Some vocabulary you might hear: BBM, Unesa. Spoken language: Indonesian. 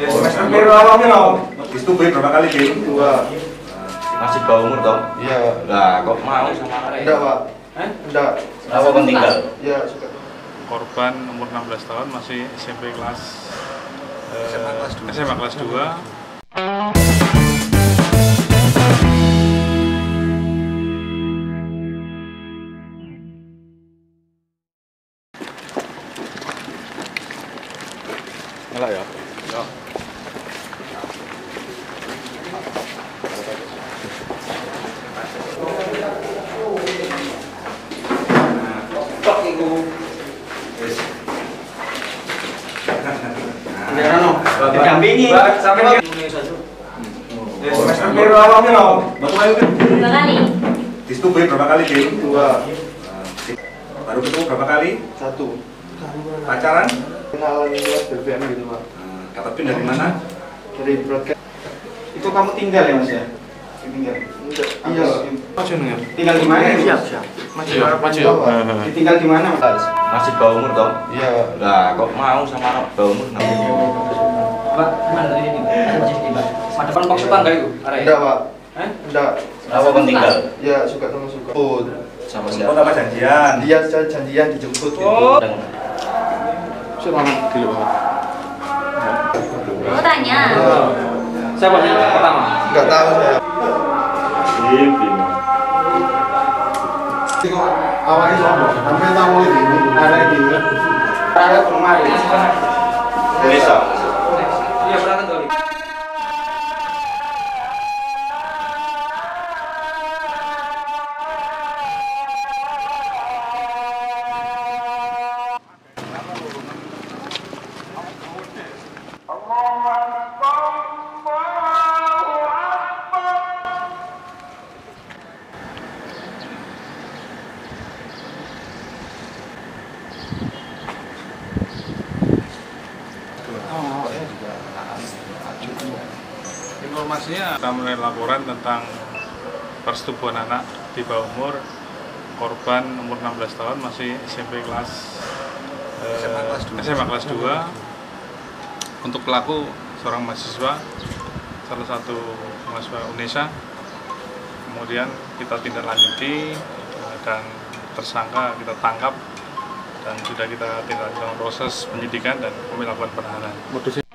berapa kali di? Masih bau umur dong? Iya. Lah kok mau sama Raya? Enggak, Pak. Enggak. Apa meninggal? Iya, sudah. Korban umur 16 tahun masih SMP kelas SMA kelas 2. Didampingi sampai berapa kali di? Dua. Baru ketemu berapa kali? Satu. Pacaran? Kenalan BBM gitu, Pak. Kata pin dari mana? Dari broadcast. Itu kamu tinggal ya, Mas ya? Tinggal. Iya. Tinggal di mana? Siap. Ditinggal di mana, Mas? Masih bawah umur dong? Iya. Lah, kok mau sama bawah umur? Pak, mana ini? Ada kelompok suka enggak itu? Enggak, Pak. Enggak. Apa meninggal? Ya, suka. Oh, sama siapa? Sama janjian. Dia janjian dijemput gitu. Siapa manggil, Pak? Mau tanya. Siapa yang pertama? Enggak tahu saya. Tengok awalnya sombong. Sampai tahu ini ada di rumah ini. Unesa. Informasinya, kita mulai laporan tentang persetubuhan anak di bawah umur, korban umur 16 tahun masih SMP kelas SMA kelas 2. Untuk pelaku seorang mahasiswa, salah satu mahasiswa Unesa. Kemudian kita tindak lanjuti dan tersangka kita tangkap dan sudah kita tindak lanjuti proses penyidikan dan kami lakukan penahanan.